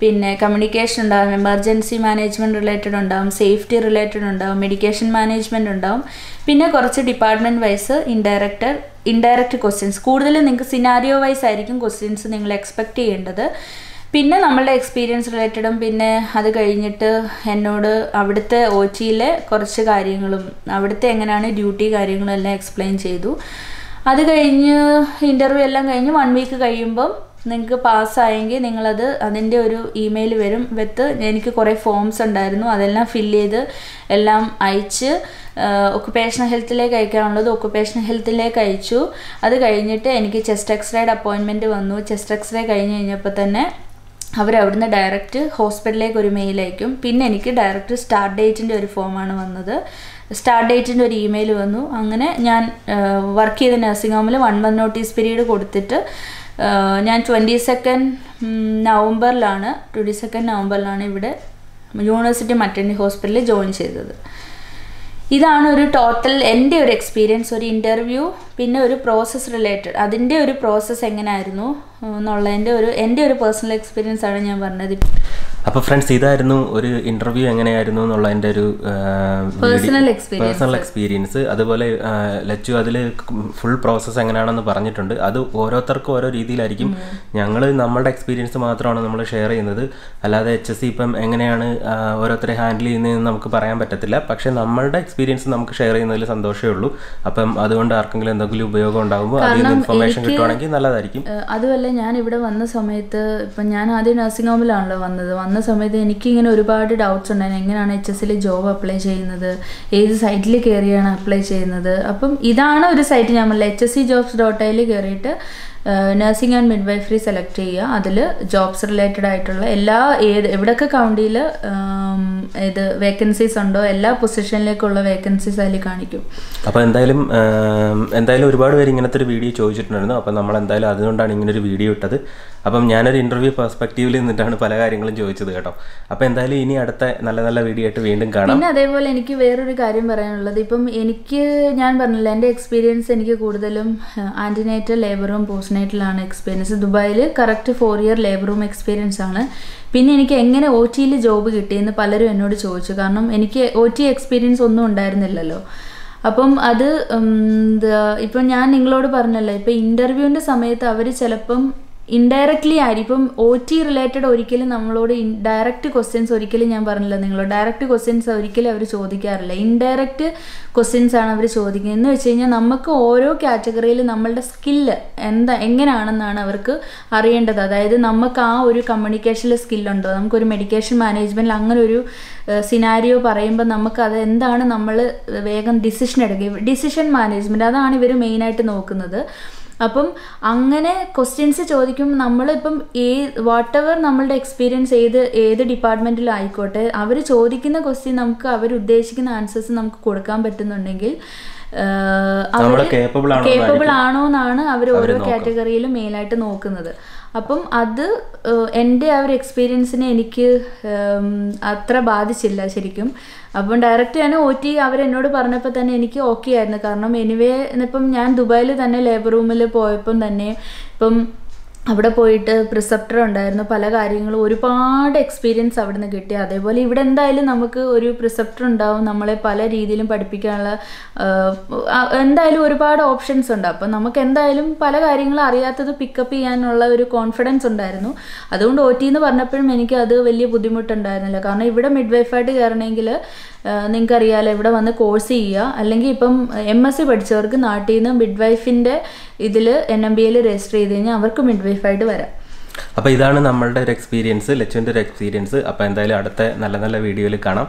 Pinne communication undaavum emergency management related undaavum safety related undaavum medication management undaavum pinne korachu department wise indirect questions koodudalu ningalku scenario wise aayirikkum questions ningal expect cheyendathu pinne nammude experience related um pinne adu kayinjittu ennodu avuduthe ochile korachu karyangalum avuduthe enganana duty karyangalum ella explain cheyidu adu kayinju interview ella kayinju 1 week kayiyumbom നിങ്ങൾക്ക് pass ആയെങ്കിൽ നിങ്ങൾ അത് അതിന്റെ ഒരു email വരും വിത്ത് എനിക്ക് കുറേ forms ഉണ്ടായിരുന്നു അതെല്ലാം ഫിൽ ചെയ്ത് എല്ലാം അയച്ചു occupational health ലേക്ക് അയക്കാനുള്ളത് occupational health ലേക്ക് അയച്ചു അത് കഴിഞ്ഞിട്ട് എനിക്ക് chest x-ray അപ്പോയിന്റ്മെന്റ് വന്നു chest x-ray കഴിഞ്ഞു കഴിഞ്ഞപ്പോൾ തന്നെ അവർ അവിടുന്ന് ഡയറക്റ്റ് ഹോസ്പിറ്റലിലേക്ക് ഒരു മെയിൽ അയക്കും പിന്നെ എനിക്ക് ഡയറക്റ്റ് സ്റ്റാർട്ട് ഡേറ്റിന്റെ ഒരു ഫോം ആണ് വന്നത് സ്റ്റാർട്ട് ഡേറ്റിന്റെ ഒരു ഇമെയിൽ വന്നു അങ്ങനെ ഞാൻ വർക്ക് ചെയ്ത നഴ്സിംഗ് ഹോമിൽ 1 month notice period കൊടുത്തിട്ട് ഞാൻ 22nd November ഇവിടെ യൂണിവേഴ്സിറ്റി മറ്റൻ ഹോസ്പിറ്റലിൽ ജോയിൻ ചെയ്തത് ഇതാണ് ഒരു ടോട്ടൽ എൻ്റെ ഒരു എക്സ്പീരിയൻസ് ഒരു ഇന്റർവ്യൂ പിന്നെ ഒരു പ്രോസസ് റിലേറ്റഡ് അതിന്റെ ഒരു പ്രോസസ് എങ്ങനെയായിരുന്നു എന്നുള്ള എൻ്റെ ഒരു പേഴ്സണൽ എക്സ്പീരിയൻസ് ആണ് ഞാൻ പറഞ്ഞത് അപ്പോൾ ഫ്രണ്ട്സ് ഇതായിരുന്നു ഒരു ഇന്റർവ്യൂ എങ്ങനെയായിരുന്നു എന്നുള്ള എൻ്റെ ഒരു പേഴ്സണൽ എക്സ്പീരിയൻസ് അതുപോലെ ലച്ചു അതിൽ ഫുൾ പ്രോസസ്സ് എങ്ങനെയാണെന്ന് പറഞ്ഞിട്ടുണ്ട് അത് ഓരോരുത്തർക്കും ഓരോ രീതിയിലായിരിക്കും ഞങ്ങൾ നമ്മുടെ എക്സ്പീരിയൻസ് മാത്രമാണ് നമ്മൾ ഷെയർ ചെയ്യുന്നത് അല്ലാതെ HSC ഇപ്പം എങ്ങനെയാണ് ഓരോരുത്തരെ ഹാൻഡിൽ ചെയ്യുന്നതെന്ന് നമുക്ക് പറയാൻ പറ്റത്തില്ല പക്ഷേ നമ്മളുടെ എക്സ്പീരിയൻസ് നമുക്ക് ഷെയർ ചെയ്യുന്നതിൽ സന്തോഷമേ ഉള്ളൂ അപ്പം അതുകൊണ്ട് ആർക്കെങ്കിലും എന്തെങ്കിലും ഉപയോഗം ഉണ്ടാകുമ്പോൾ അതിൽ ഇൻഫർമേഷൻ കിട്ടുവാണെങ്കിൽ നല്ലതായിരിക്കും അതുമല്ല ഞാൻ ഇവിടെ വന്ന സമയത്ത് ഇപ്പം ഞാൻ ആദ്യം നഴ്സിംഗ് ഹോമിലാണല്ലോ വന്നത് സമയത്ത് എനിക്കിങ്ങനെ ഒരുപാട് ഡൗട്ട്സ് ഉണ്ടായിരുന്നു എങ്ങനെയാണ് HSC ലെ ജോബ് അപ്ലൈ ചെയ്യുന്നത് ഏത് സൈറ്റിൽ കയറിയാണ് അപ്ലൈ ചെയ്യുന്നത് അപ്പം ഇതാണ് ഒരു സൈറ്റ് ഞാൻ hscjobs.in കയറിയിട്ട് നഴ്സിംഗ് ആൻഡ് മിഡ്വൈഫറി സെലക്ട് ചെയ്യുക അതിൽ ജോബ്സ് റിലേറ്റഡ് ആയിട്ടുള്ള എല്ലാ എവിടൊക്കെ കൗണ്ടിയിൽ ഇത് വേക്കൻസീസ് ഉണ്ടോ എല്ലാ പൊസിഷനിലേക്കുള്ള വേക്കൻസീസ് അതിൽ കാണിക്കും അപ്പോൾ എന്തായാലും ഒരുപാട് പേര് ഇങ്ങനത്തെ ഒരു വീഡിയോ ചോദിച്ചിട്ടുണ്ടായിരുന്നു അപ്പോൾ നമ്മൾ എന്തായാലും അതുകൊണ്ടാണ് ഇങ്ങനൊരു വീഡിയോ ഇട്ടത് അപ്പം ഞാനൊരു ഇൻ്റർവ്യൂ പെർസ്പെക്റ്റീവിൽ നിന്നിട്ടാണ് പല കാര്യങ്ങളും ചോദിച്ചത് കേട്ടോ അപ്പോൾ എന്തായാലും ഇനി അടുത്ത നല്ല നല്ല വീഡിയോ ആയിട്ട് വീണ്ടും കാണാം പിന്നെ അതേപോലെ എനിക്ക് വേറൊരു കാര്യം പറയാനുള്ളത് ഇപ്പം എനിക്ക് ഞാൻ പറഞ്ഞില്ല എൻ്റെ എക്സ്പീരിയൻസ് എനിക്ക് കൂടുതലും ആൻറ്റിനേറ്റൽ ലേബറും പോസ്റ്റ് ാണ് എക്സ്പീരിയൻസ് ദുബായിൽ correct 4 year labour room experience ആണ് പിന്നെ എനിക്ക് എങ്ങനെ OT യിൽ ജോബ് കിട്ടിയെന്ന് പലരും എന്നോട് ചോദിച്ചു കാരണം എനിക്ക് OT എക്സ്പീരിയൻസ് ഒന്നും ഉണ്ടായിരുന്നില്ലല്ലോ അപ്പം അത് ഇപ്പം ഞാൻ നിങ്ങളോട് പറഞ്ഞല്ലോ ഇപ്പം ഇന്റർവ്യൂവിന്റെ സമയത്ത് അവർ ചിലപ്പം ഇൻഡയറക്ട്ലി ആയിരിക്കും OT റിലേറ്റഡ് ഒരിക്കലും നമ്മളോട് ഡയറക്റ്റ് ക്വസ്റ്റ്യൻസ് ഒരിക്കലും ഞാൻ പറഞ്ഞില്ല നിങ്ങളോട് ഡയറക്റ്റ് ക്വസ്റ്റ്യൻസ് ഒരിക്കലും അവർ ചോദിക്കാറില്ല ഇൻഡയറക്റ്റ് ക്വസ്റ്റ്യൻസ് ആണ് അവർ ചോദിക്കുന്നത് എന്ന് വെച്ച് കഴിഞ്ഞാൽ നമുക്ക് ഓരോ കാറ്റഗറിയിൽ നമ്മളുടെ സ്കില്ല് എങ്ങനെയാണെന്നാണ് അവർക്ക് അറിയേണ്ടത് അതായത് നമുക്ക് ആ ഒരു കമ്മ്യൂണിക്കേഷനിലെ സ്കില്ലുണ്ടോ നമുക്കൊരു മെഡിക്കേഷൻ മാനേജ്മെന്റിൽ അങ്ങനെ ഒരു സിനാരിയോ പറയുമ്പോൾ നമുക്ക് അത് എന്താണ് നമ്മൾ വേഗം ഡിസിഷൻ എടുക്കുക ഡിസിഷൻ മാനേജ്മെന്റ് അതാണ് ഇവർ മെയിനായിട്ട് നോക്കുന്നത് അപ്പം അങ്ങനെ ക്വസ്റ്റ്യൻസ് ചോദിക്കുമ്പോൾ നമ്മളിപ്പം വാട്ട് എവർ നമ്മളുടെ എക്സ്പീരിയൻസ് ഏത് ഡിപ്പാർട്ട്മെൻറ്റിലും ആയിക്കോട്ടെ അവർ ചോദിക്കുന്ന ക്വസ്റ്റ്യൻ നമുക്ക് അവരുദ്ദേശിക്കുന്ന ആൻസേഴ്സ് നമുക്ക് കൊടുക്കാൻ പറ്റുന്നുണ്ടെങ്കിൽ കേപ്പബിൾ ആണോ എന്നാണ് അവർ ഓരോ കാറ്റഗറിയിലും മെയിനായിട്ട് നോക്കുന്നത് Apam other end our experience in any Atra Badisilla Shirikum. Upon directly an OT, our note Parnapatan, Eniki, Oki, and the Karnam anyway, Nepum Yan Dubai than a labor room, Poipon, the name Pum. അവിടെ പോയിട്ട് പ്രിസെപ്റ്റർ ഉണ്ടായിരുന്നു പല കാര്യങ്ങളും ഒരുപാട് experience അവിടുന്ന് കിട്ടി അതേപോലെ ഇവിടെ എന്തായാലും നമുക്ക് ഒരു പ്രിസെപ്റ്റർ ഉണ്ടാവും നമ്മളെ പല രീതിയിലും പഠിപ്പിക്കാനുള്ള എന്തായാലും ഒരുപാട് ഓപ്ഷൻസ് ഉണ്ട് അപ്പോൾ നമുക്ക് എന്തായാലും പല കാര്യങ്ങളും അറിയാത്തത് പിക്ക് അപ്പ് ചെയ്യാനുള്ള ഒരു കോൺഫിഡൻസ് ഉണ്ടായിരുന്നു അതുകൊണ്ട് ഓടി എന്ന് പറഞ്ഞപ്പോഴും എനിക്ക് അത് വലിയ ബുദ്ധിമുട്ടുണ്ടായിരുന്നില്ല കാരണം ഇവിടെ മിഡ്വൈഫ് ആയിട്ട് കേറണമെങ്കിൽ നിങ്ങൾക്ക് അറിയാലോ ഇവിടെ വന്ന് കോഴ്സ് ചെയ്യുക അല്ലെങ്കിൽ ഇപ്പം എംഎസ്സി പഠിച്ചവർക്ക് നാട്ടിൽ നിന്ന് മിഡ്വൈഫിന്റെ ഇതില് എൻഎംബിഎയിൽ രജിസ്റ്റർ ചെയ്തുകഴിഞ്ഞാൽ അവർക്ക് മിഡ്വൈഫ് ആയിട്ട് വരാം അപ്പോൾ ഇതാണ് നമ്മളുടെ ഒരു എക്സ്പീരിയൻസ് ലച്ചുവിന്റെ ഒരു എക്സ്പീരിയൻസ് അപ്പോൾ എന്തായാലും അടുത്ത നല്ല നല്ല വീഡിയോയിൽ കാണാം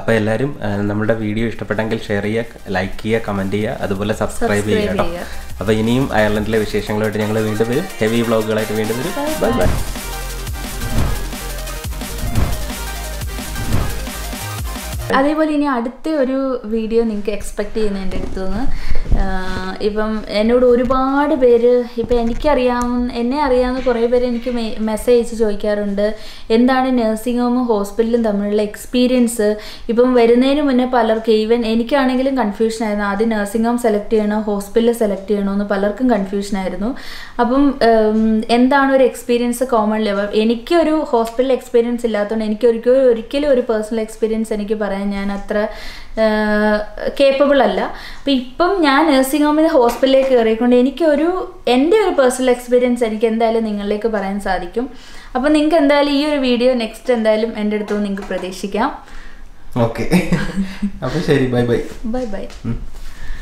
അപ്പോൾ എല്ലാവരും നമ്മുടെ വീഡിയോ ഇഷ്ടപ്പെട്ടെങ്കിൽ ഷെയർ ചെയ്യുക ലൈക്ക് ചെയ്യുക കമന്റ് ചെയ്യുക അതുപോലെ സബ്സ്ക്രൈബ് ചെയ്യുക അപ്പോൾ ഇനിയും അയർലൻഡിലെ വിശേഷങ്ങളായിട്ട് ഞങ്ങൾ വീണ്ടും വരും ഹെവി വ്ളോഗുകളായിട്ട് വീണ്ടും വരും ബൈ ബൈ അതേപോലെ ഇനി അടുത്ത ഒരു വീഡിയോ നിങ്ങൾക്ക് എക്സ്പെക്ട് ചെയ്യുന്ന എൻ്റെ അടുത്ത് നിന്ന് ഇപ്പം എന്നോട് ഒരുപാട് പേര് ഇപ്പം എന്നെ അറിയാവുന്ന കുറേ പേര് എനിക്ക് മെസ്സേജ് അയച്ച് ചോദിക്കാറുണ്ട് എന്താണ് നഴ്സിംഗ് ഹോമും ഹോസ്പിറ്റലും തമ്മിലുള്ള എക്സ്പീരിയൻസ് ഇപ്പം വരുന്നതിന് മുന്നേ പലർക്കും ഈവൻ എനിക്കാണെങ്കിലും കൺഫ്യൂഷൻ ആയിരുന്നു ആദ്യം നഴ്സിംഗ് ഹോം സെലക്ട് ചെയ്യണോ ഹോസ്പിറ്റൽ സെലക്ട് ചെയ്യണോ എന്ന് പലർക്കും കൺഫ്യൂഷൻ ആയിരുന്നു അപ്പം എന്താണ് ഒരു എക്സ്പീരിയൻസ് കോമൺ ലെവൽ എനിക്കൊരു ഹോസ്പിറ്റൽ എക്സ്പീരിയൻസ് ഇല്ലാത്തതുകൊണ്ട് എനിക്ക് ഒരിക്കലും ഒരു പേഴ്സണൽ എക്സ്പീരിയൻസ് എനിക്ക് ഞാൻ അത്ര കേപ്പബിൾ അല്ല അപ്പോൾ ഇപ്പം ഞാൻ നഴ്സിംഗ് ഹോമിൽ ഹോസ്പിറ്റലിലേക്ക് കയറിക്കൊണ്ട് എൻ്റെ ഒരു പേഴ്സണൽ എക്സ്പീരിയൻസ് എനിക്ക് എന്തായാലും നിങ്ങളിലേക്ക് പറയാൻ സാധിക്കും അപ്പോൾ നിങ്ങൾക്ക് എന്തായാലും ഈ ഒരു വീഡിയോ നെക്സ്റ്റ് എന്തായാലും എൻ്റെ അടുത്ത് നിങ്ങൾക്ക് പ്രതീക്ഷിക്കാം ഓക്കെ അപ്പോൾ ശരി ബൈ ബൈ